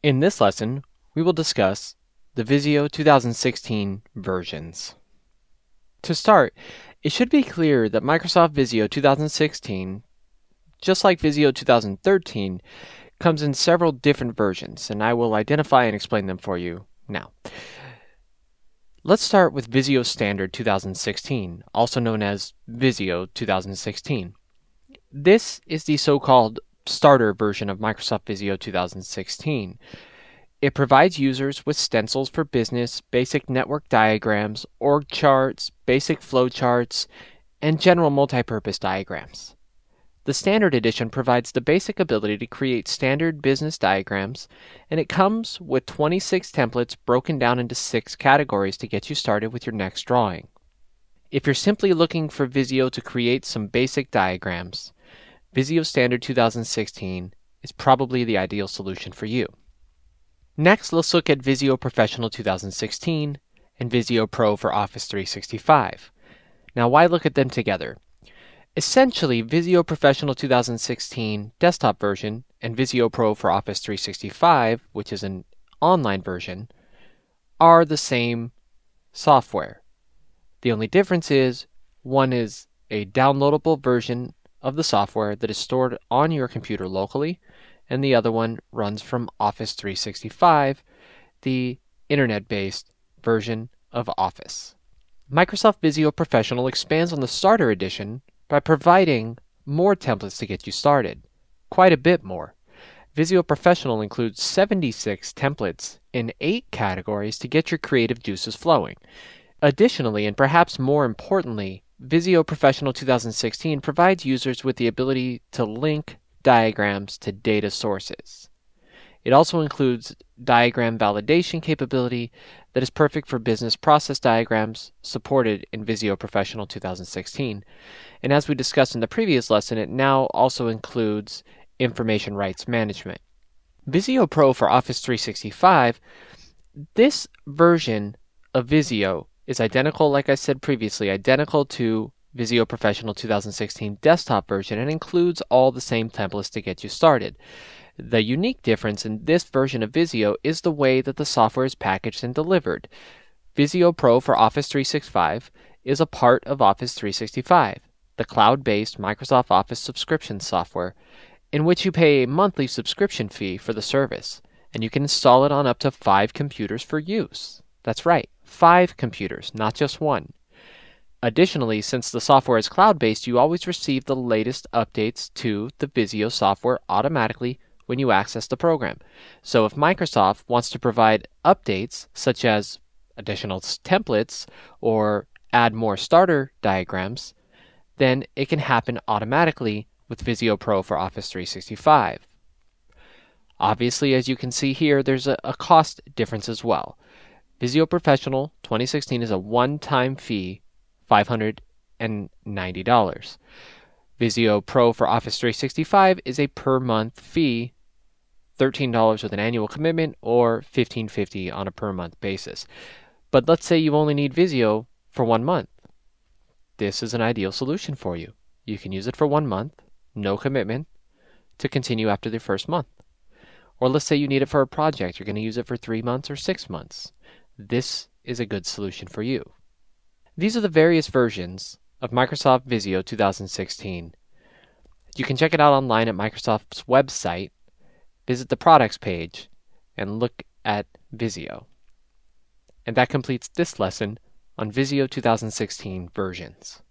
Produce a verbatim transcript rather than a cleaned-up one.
In this lesson, we will discuss the Visio twenty sixteen versions. To start, it should be clear that Microsoft Visio twenty sixteen, just like Visio twenty thirteen, comes in several different versions, and I will identify and explain them for you now. Let's start with Visio Standard twenty sixteen, also known as Visio twenty sixteen. This is the so-called starter version of Microsoft Visio twenty sixteen. It provides users with stencils for business, basic network diagrams, org charts, basic flowcharts, and general multipurpose diagrams. The Standard Edition provides the basic ability to create standard business diagrams, and it comes with twenty-six templates broken down into six categories to get you started with your next drawing. If you're simply looking for Visio to create some basic diagrams, Visio Standard twenty sixteen is probably the ideal solution for you. Next, let's look at Visio Professional twenty sixteen and Visio Pro for Office three sixty-five. Now, why look at them together? Essentially, Visio Professional twenty sixteen desktop version and Visio Pro for Office three sixty-five, which is an online version, are the same software. The only difference is one is a downloadable version of the software that is stored on your computer locally, and the other one runs from Office three sixty-five, the internet-based version of Office. Microsoft Visio Professional expands on the Starter Edition by providing more templates to get you started, quite a bit more. Visio Professional includes seventy-six templates in eight categories to get your creative juices flowing. Additionally, and perhaps more importantly, Visio Professional twenty sixteen provides users with the ability to link diagrams to data sources. It also includes diagram validation capability that is perfect for business process diagrams supported in Visio Professional twenty sixteen. And as we discussed in the previous lesson, it now also includes information rights management. Visio Pro for Office three sixty-five, this version of Visio is identical, like I said previously, identical to Visio Professional twenty sixteen desktop version, and includes all the same templates to get you started. The unique difference in this version of Visio is the way that the software is packaged and delivered. Visio Pro for Office three sixty-five is a part of Office three sixty-five, the cloud-based Microsoft Office subscription software, in which you pay a monthly subscription fee for the service, and you can install it on up to five computers for use. That's right, five computers, not just one. Additionally, since the software is cloud-based, you always receive the latest updates to the Visio software automatically when you access the program. So if Microsoft wants to provide updates, such as additional templates or add more starter diagrams, then it can happen automatically with Visio Pro for Office three sixty-five. Obviously, as you can see here, there's a, a cost difference as well. Visio Professional twenty sixteen is a one-time fee, five hundred ninety dollars. Visio Pro for Office three sixty-five is a per month fee, thirteen dollars with an annual commitment, or fifteen fifty on a per month basis. But let's say you only need Visio for one month. This is an ideal solution for you. You can use it for one month, no commitment, to continue after the first month. Or let's say you need it for a project. You're going to use it for three months or six months. This is a good solution for you. These are the various versions of Microsoft Visio twenty sixteen. You can check it out online at Microsoft's website, visit the products page, and look at Visio. And that completes this lesson on Visio twenty sixteen versions.